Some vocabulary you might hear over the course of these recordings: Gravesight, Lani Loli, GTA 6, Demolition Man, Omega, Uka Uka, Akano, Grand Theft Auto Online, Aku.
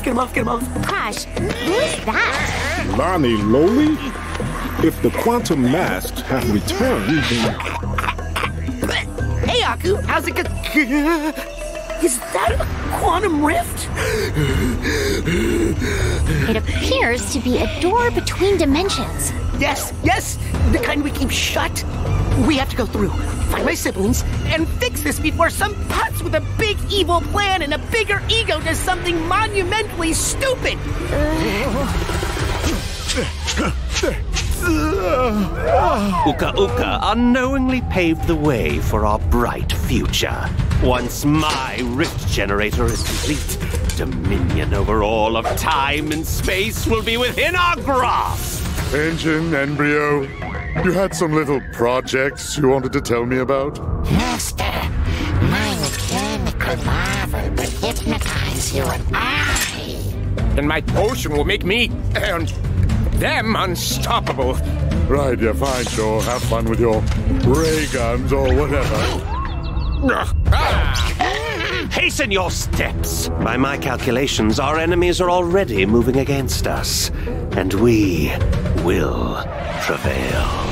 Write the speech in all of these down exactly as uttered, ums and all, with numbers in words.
Get him off, get him off. Hush, who's that? Lani Loli? If the quantum masks have returned, then... Hey, Aku, how's it going? Is that a quantum rift? It appears to be a door between dimensions. Yes, yes, the kind we keep shut. We have to go through, find my siblings, and fix this before some putz with a big evil plan and a bigger ego does something monumentally stupid! Uka Uka unknowingly paved the way for our bright future. Once my rift generator is complete, dominion over all of time and space will be within our grasp! Engine, embryo, you had some little projects you wanted to tell me about? Master, my mechanical marvel will hypnotize you and I. And my potion will make me and them unstoppable. Right, yeah, fine, sure. Have fun with your ray guns or whatever. Hasten your steps. By my calculations, our enemies are already moving against us, and we will prevail.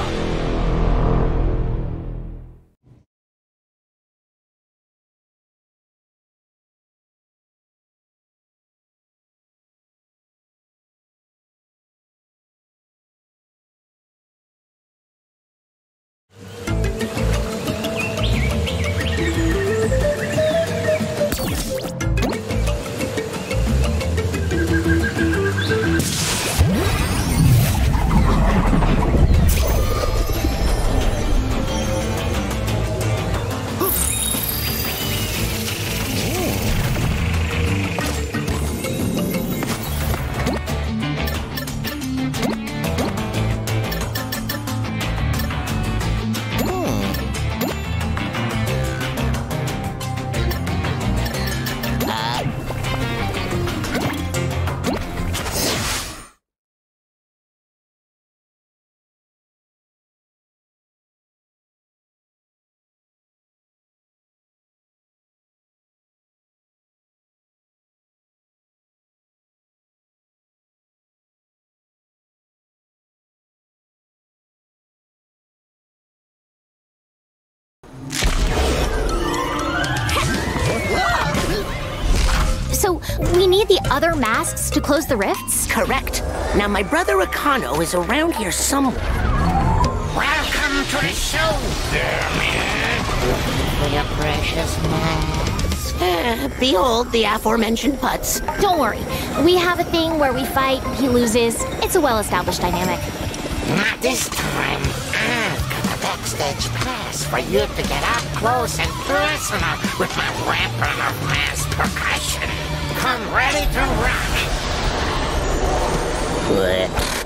So, we need the other masks to close the rifts? Correct. Now, my brother Akano is around here somewhere. Welcome to the show, dear man. Your precious masks. Uh, behold the aforementioned putts. Don't worry. We have a thing where we fight, he loses. It's a well-established dynamic. Not this time. I've got a backstage pass for you to get up close and personal with my weapon of mass percussion. Come ready to rock. Blech.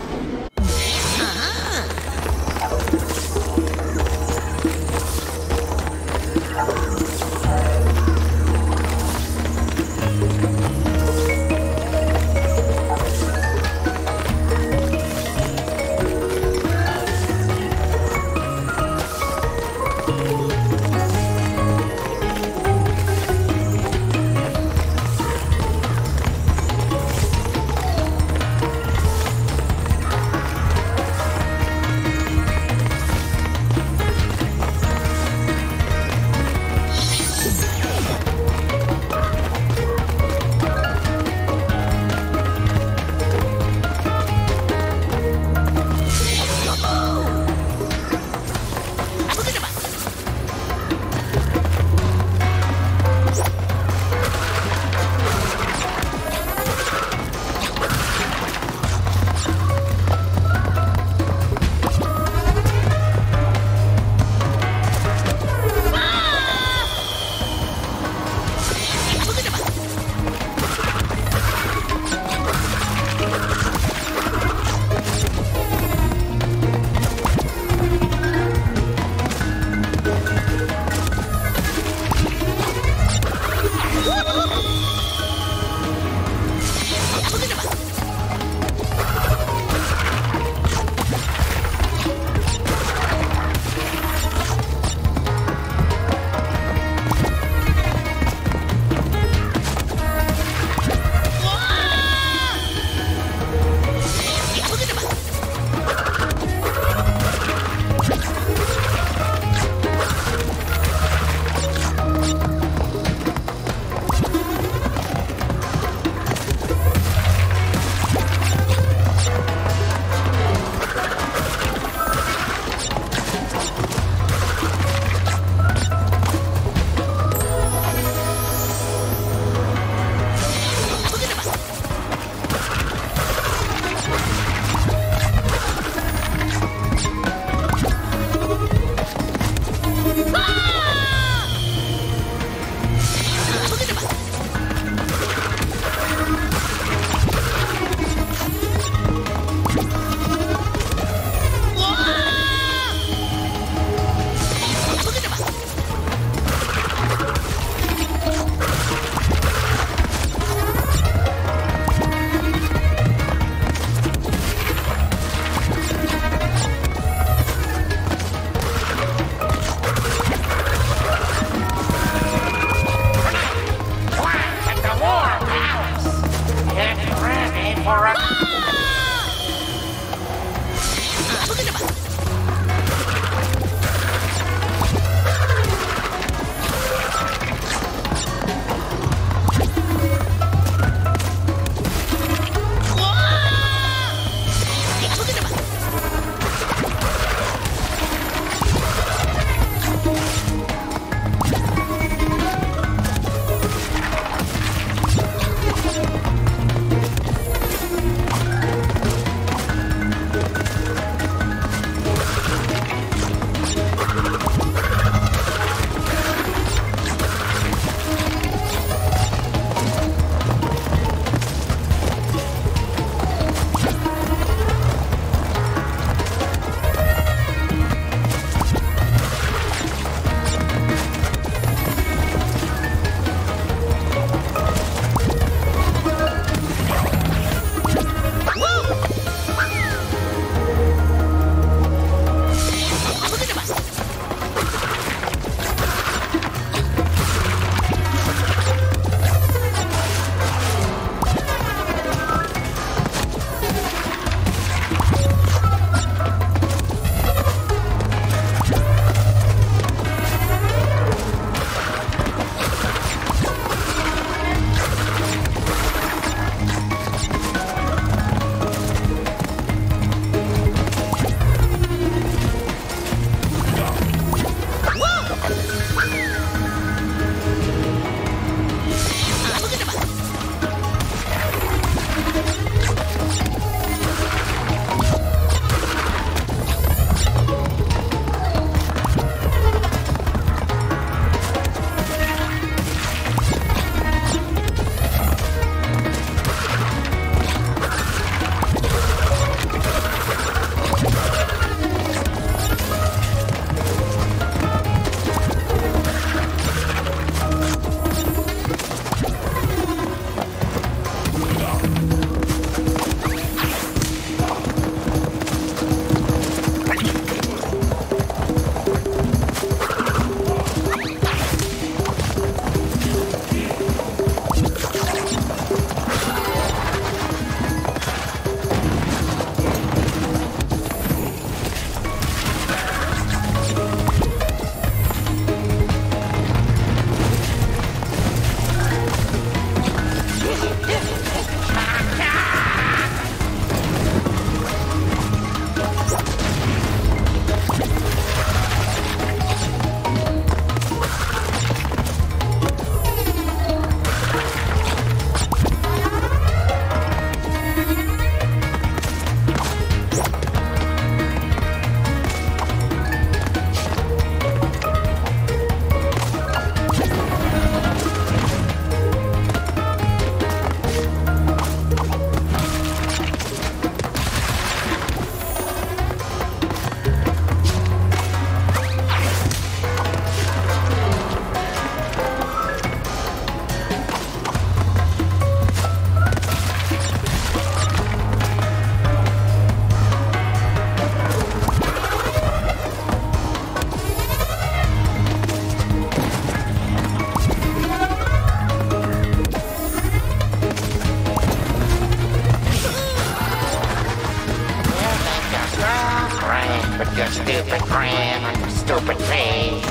your stupid grin on your stupid face.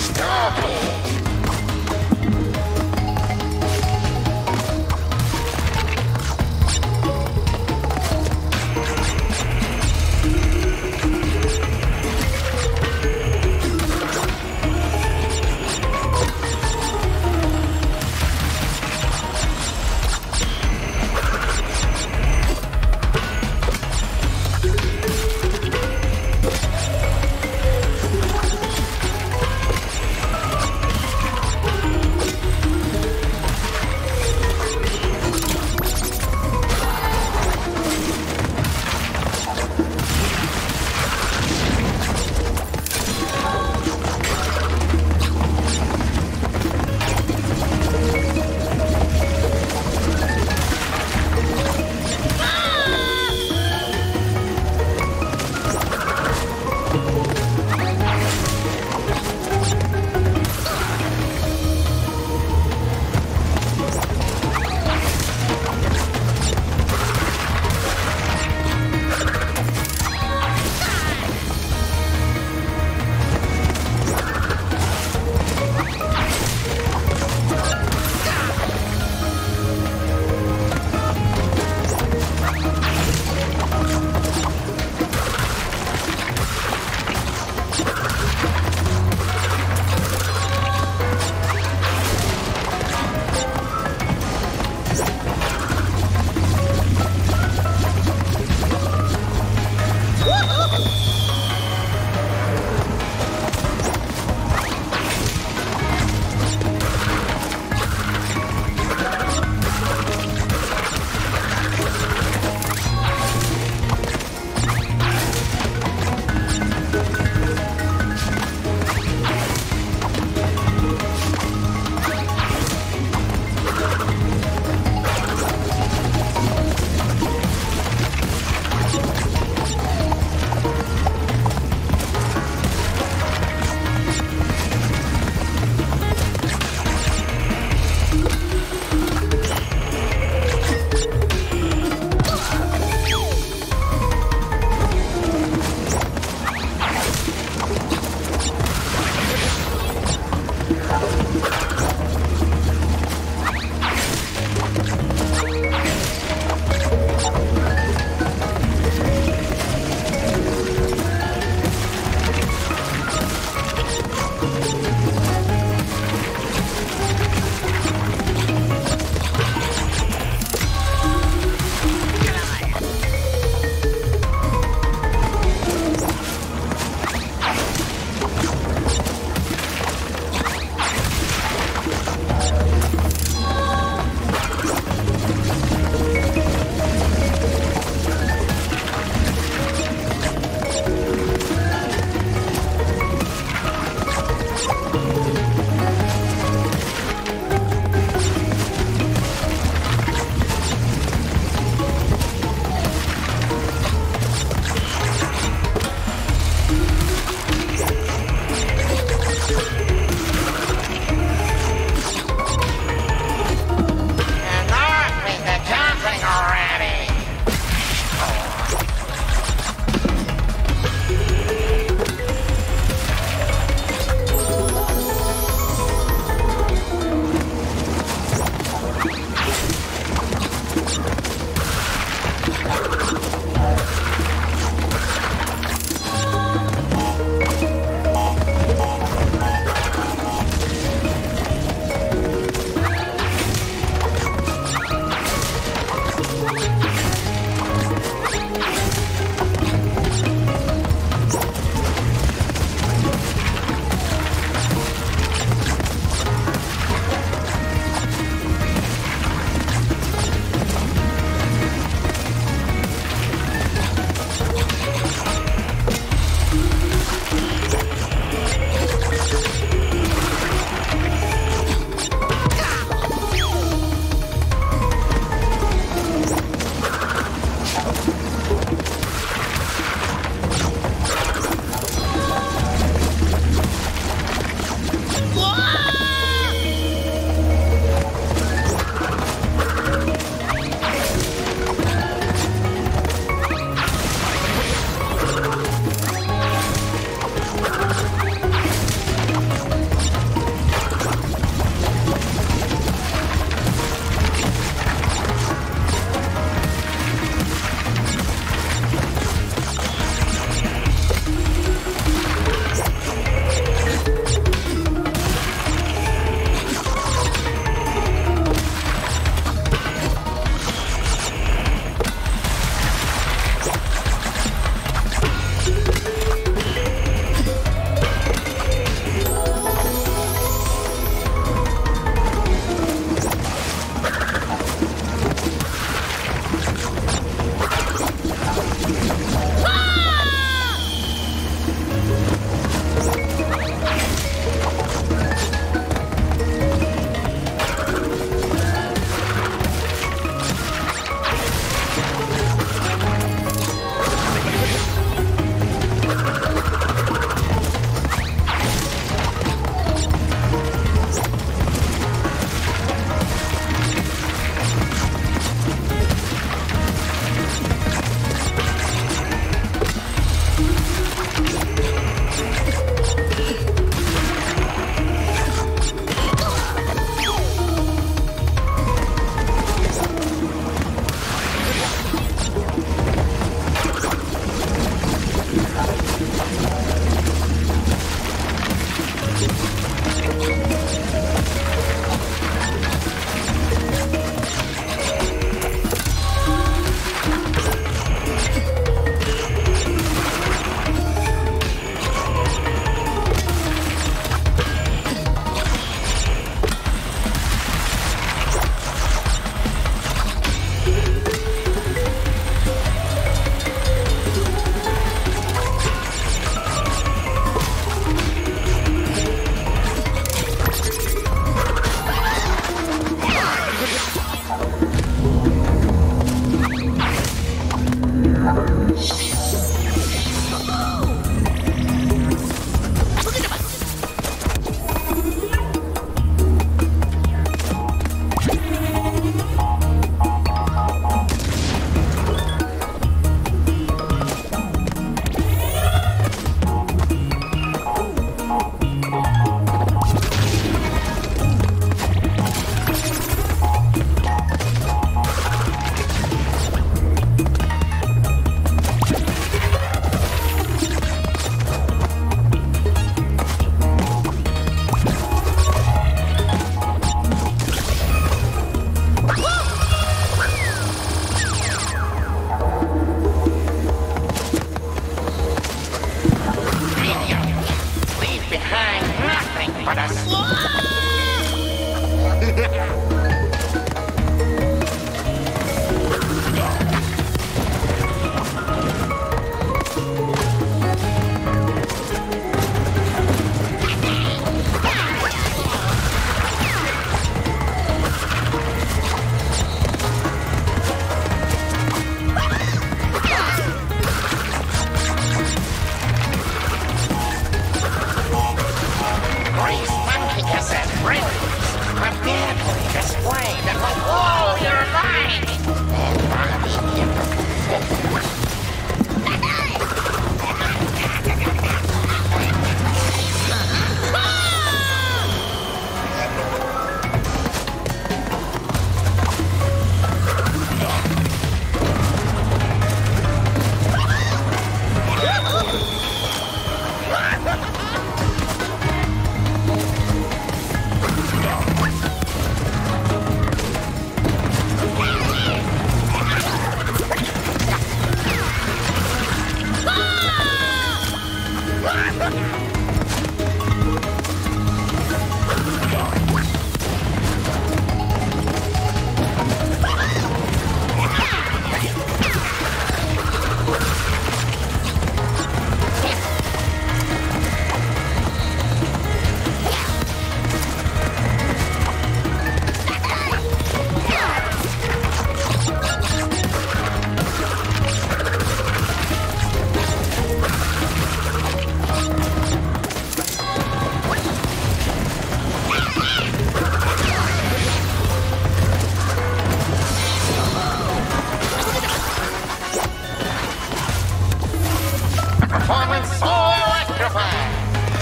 Stupid!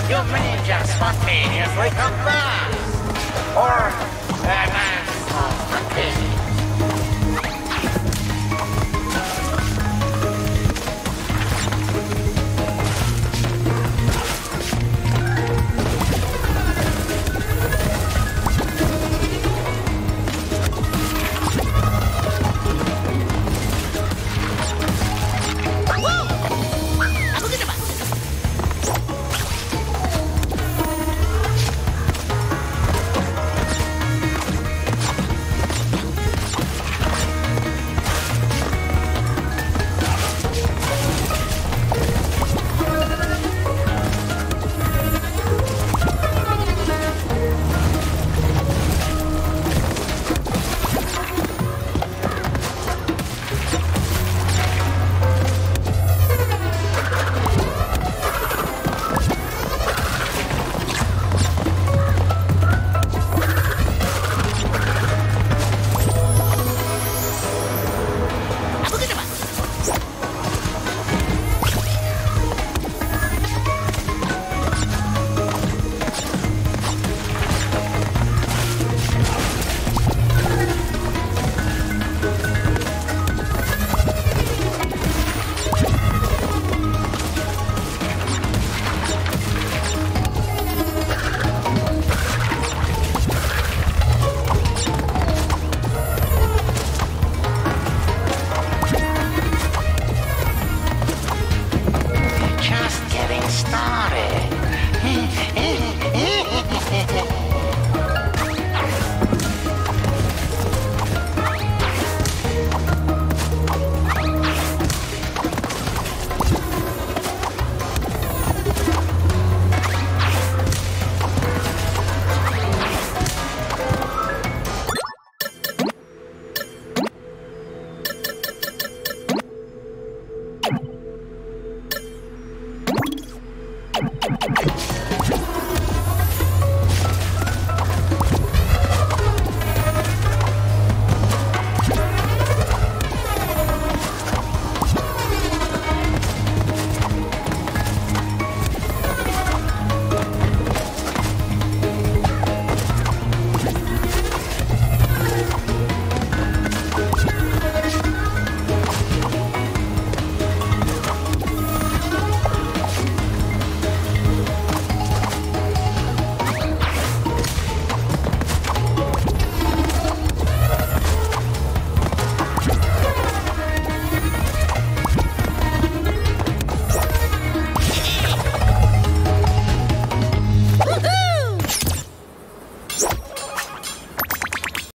You may just want me if we come back. Or, uh,